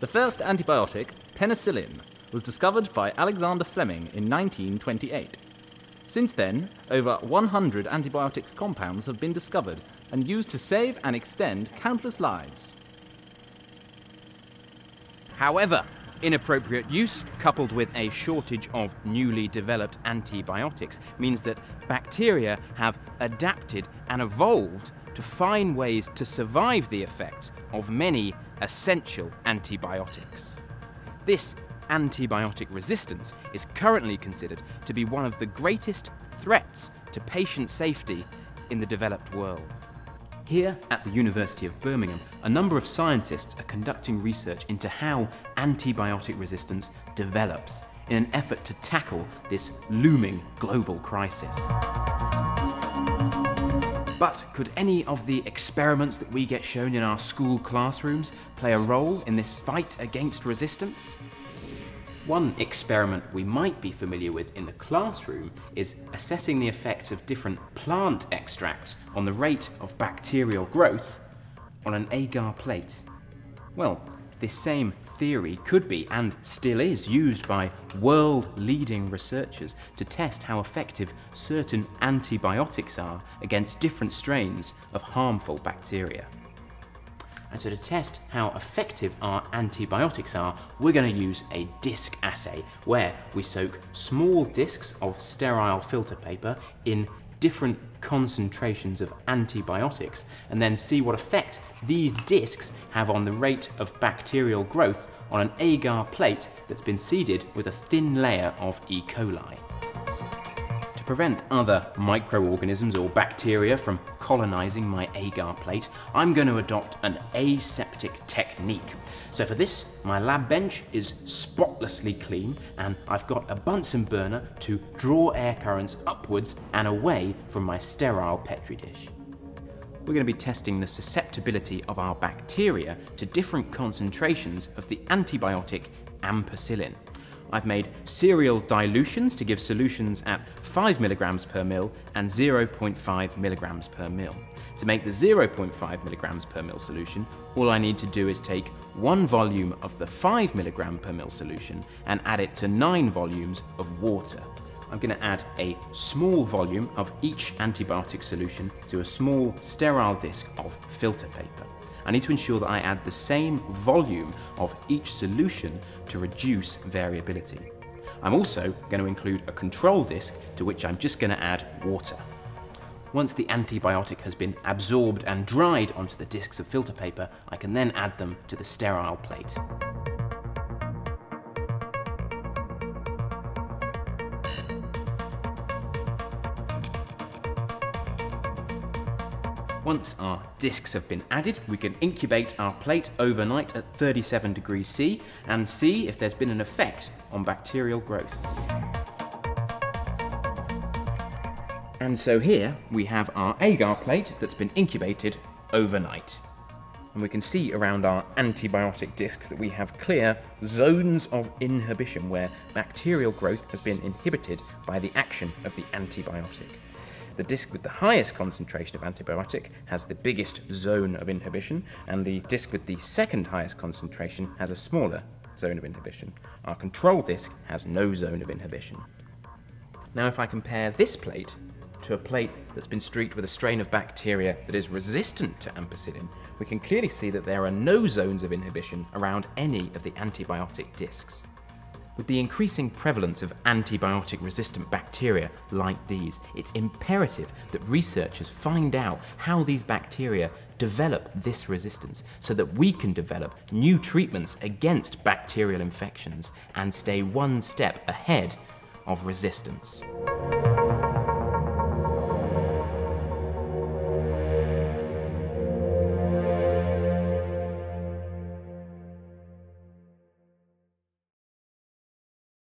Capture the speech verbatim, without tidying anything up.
The first antibiotic, penicillin, was discovered by Alexander Fleming in nineteen twenty-eight. Since then, over one hundred antibiotic compounds have been discovered and used to save and extend countless lives. However, inappropriate use, coupled with a shortage of newly developed antibiotics, means that bacteria have adapted and evolved to find ways to survive the effects of many essential antibiotics. This antibiotic resistance is currently considered to be one of the greatest threats to patient safety in the developed world. Here at the University of Birmingham, a number of scientists are conducting research into how antibiotic resistance develops in an effort to tackle this looming global crisis. But could any of the experiments that we get shown in our school classrooms play a role in this fight against resistance? One experiment we might be familiar with in the classroom is assessing the effects of different plant extracts on the rate of bacterial growth on an agar plate. Well, this same theory could be, and still is, used by world-leading researchers to test how effective certain antibiotics are against different strains of harmful bacteria. And so to test how effective our antibiotics are, we're going to use a disc assay where we soak small discs of sterile filter paper in different concentrations of antibiotics and then see what effect these discs have on the rate of bacterial growth on an agar plate that's been seeded with a thin layer of E. coli. To prevent other microorganisms or bacteria from colonizing my agar plate, I'm going to adopt an aseptic technique. So for this, my lab bench is spotlessly clean and I've got a Bunsen burner to draw air currents upwards and away from my sterile petri dish. We're going to be testing the susceptibility of our bacteria to different concentrations of the antibiotic ampicillin. I've made serial dilutions to give solutions at five milligrams per mil and zero point five milligrams per mil. To make the zero point five milligrams per mil solution, all I need to do is take one volume of the five milligram per mil solution and add it to nine volumes of water. I'm going to add a small volume of each antibiotic solution to a small sterile disc of filter paper. I need to ensure that I add the same volume of each solution to reduce variability. I'm also going to include a control disc to which I'm just going to add water. Once the antibiotic has been absorbed and dried onto the discs of filter paper, I can then add them to the sterile plate. Once our discs have been added, we can incubate our plate overnight at thirty-seven degrees C and see if there's been an effect on bacterial growth. And so here we have our agar plate that's been incubated overnight. And we can see around our antibiotic discs that we have clear zones of inhibition where bacterial growth has been inhibited by the action of the antibiotic. The disc with the highest concentration of antibiotic has the biggest zone of inhibition, and the disc with the second highest concentration has a smaller zone of inhibition. Our control disc has no zone of inhibition. Now if I compare this plate to a plate that's been streaked with a strain of bacteria that is resistant to ampicillin, we can clearly see that there are no zones of inhibition around any of the antibiotic discs. With the increasing prevalence of antibiotic-resistant bacteria like these, it's imperative that researchers find out how these bacteria develop this resistance so that we can develop new treatments against bacterial infections and stay one step ahead of resistance.